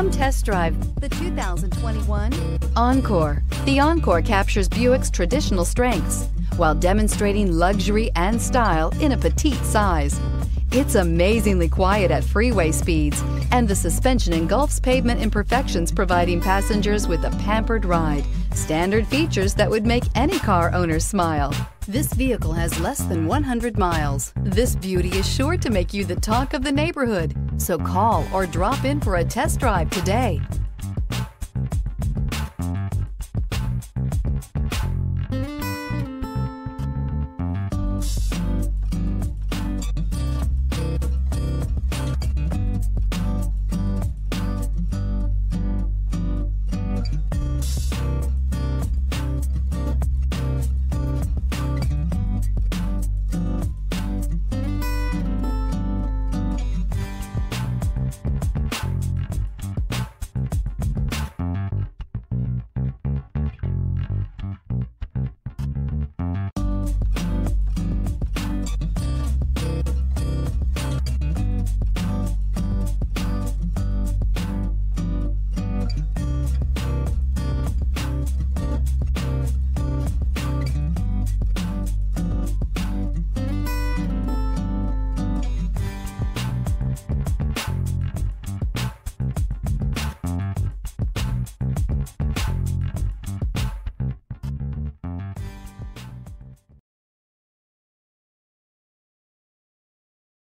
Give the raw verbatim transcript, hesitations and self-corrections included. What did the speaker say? Come test drive the two thousand twenty-one Encore. The Encore captures Buick's traditional strengths while demonstrating luxury and style in a petite size. It's amazingly quiet at freeway speeds, and the suspension engulfs pavement imperfections, providing passengers with a pampered ride. Standard features that would make any car owner smile. This vehicle has less than one hundred miles. This beauty is sure to make you the talk of the neighborhood. So call or drop in for a test drive today.